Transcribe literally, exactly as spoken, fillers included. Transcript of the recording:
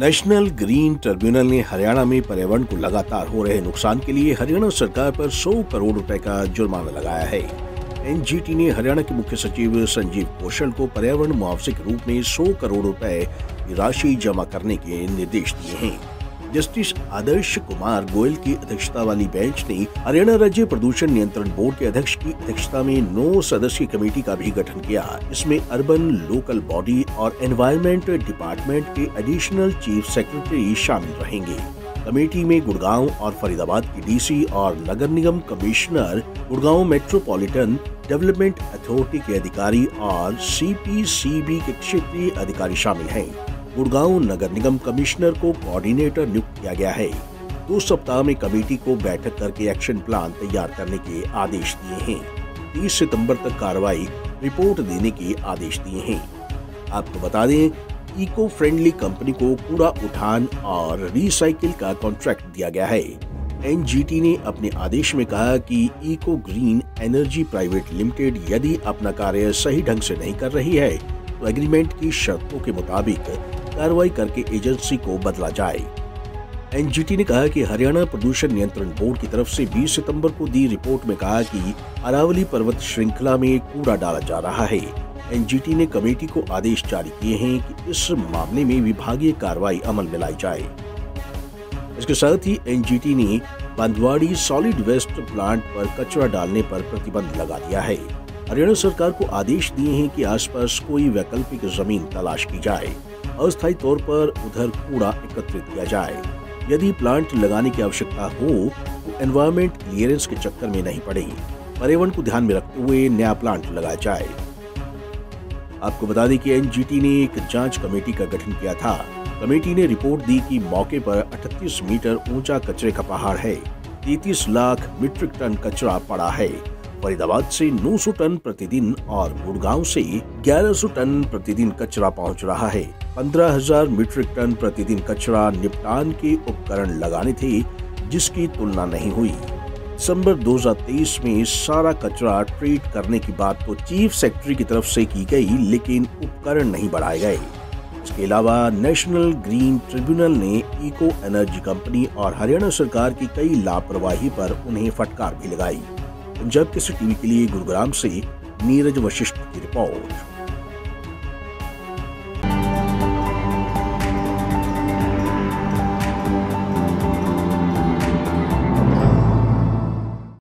National green tribunal ने हरियाणा में पर्यावरण को लगातार हो रहे नुकसान के लिए हरियाणा सरकार पर सौ करोड़ रुपए का जुर्माना लगाया है। एनजीटी ने हरियाणा के मुख्य सचिव संजीव कौशल को पर्यावरण मुआवजे के रूप में सौ करोड़ रुपए की राशि जमा करने के निर्देश दिए हैं। जस्टिस आदर्श कुमार गोयल की अध्यक्षता वाली बेंच ने हरियाणा राज्य प्रदूषण नियंत्रण बोर्ड के अध्यक्ष की अध्यक्षता में नौ सदस्यीय कमेटी का भी गठन किया। इसमें अर्बन लोकल बॉडी और एनवायरमेंट डिपार्टमेंट के एडिशनल चीफ सेक्रेटरी शामिल रहेंगे। कमेटी में गुड़गांव और फरीदाबाद की डीसी और नगर निगम commissioner, Gurgaon metropolitan development authority के अधिकारी और सीपीसीबी के क्षेत्रीय अधिकारी शामिल हैं। गुड़गांव नगर निगम कमिश्नर को कोऑर्डिनेटर नियुक्त किया गया है। दो सप्ताह में कमेटी को बैठक करके एक्शन प्लान तैयार करने के आदेश दिए हैं। तीस सितम्बर तक कार्रवाई रिपोर्ट देने के आदेश दिए हैं। आपको बता दें, इको फ्रेंडली कंपनी को कूड़ा उठान और रिसाइकिल का कॉन्ट्रैक्ट दिया गया है। एनजीटी ने अपने आदेश में कहा कि eco green energy private limited यदि अपना कार्य सही ढंग से नहीं कर रही है तो एग्रीमेंट की शर्तों के मुताबिक कार्रवाई करके एजेंसी को बदला जाए। एनजीटी ने कहा कि हरियाणा प्रदूषण नियंत्रण बोर्ड की तरफ से बीस सितंबर को दी रिपोर्ट में कहा कि अरावली पर्वत श्रृंखला में कूड़ा डाला जा रहा है। एनजीटी ने कमेटी को आदेश जारी किए हैं कि इस मामले में विभागीय कार्रवाई अमल में लाई जाए। इसके साथ ही एनजीटी ने बंदवाड़ी सॉलिड वेस्ट प्लांट पर कचरा डालने पर प्रतिबंध लगा दिया है। हरियाणा सरकार को आदेश दिए हैं कि आसपास कोई वैकल्पिक जमीन तलाश की जाए, अस्थायी तौर पर उधर कूड़ा एकत्रित किया जाए। यदि प्लांट लगाने की आवश्यकता हो तो एनवायरमेंट क्लियरेंस के चक्कर में नहीं पड़े। पर्यावरण को ध्यान में रखते हुए नया प्लांट लगाया जाए। आपको बता दें कि एनजीटी ने एक जांच कमेटी का गठन किया था। कमेटी ने रिपोर्ट दी कि मौके पर अड़तीस मीटर ऊंचा कचरे का पहाड़ है। तैंतीस लाख मीट्रिक टन कचरा पड़ा है। फरीदाबाद से नौ सौ टन प्रतिदिन और गुड़गांव से ग्यारह सौ टन प्रतिदिन कचरा पहुंच रहा है। पंद्रह हजार मीट्रिक टन प्रतिदिन कचरा निपटान के उपकरण लगाने थे, जिसकी तुलना नहीं हुई। दिसंबर दो हजार तेईस में सारा कचरा ट्रीट करने की बात तो चीफ सेक्रेटरी की तरफ से की गई, लेकिन उपकरण नहीं बढ़ाए गए। इसके अलावा नेशनल ग्रीन ट्रिब्यूनल ने इको एनर्जी कंपनी और हरियाणा सरकार की कई लापरवाही पर उन्हें फटकार भी लगाई। पंजाब केसरी टीवी के लिए गुरुग्राम से नीरज वशिष्ठ की रिपोर्ट।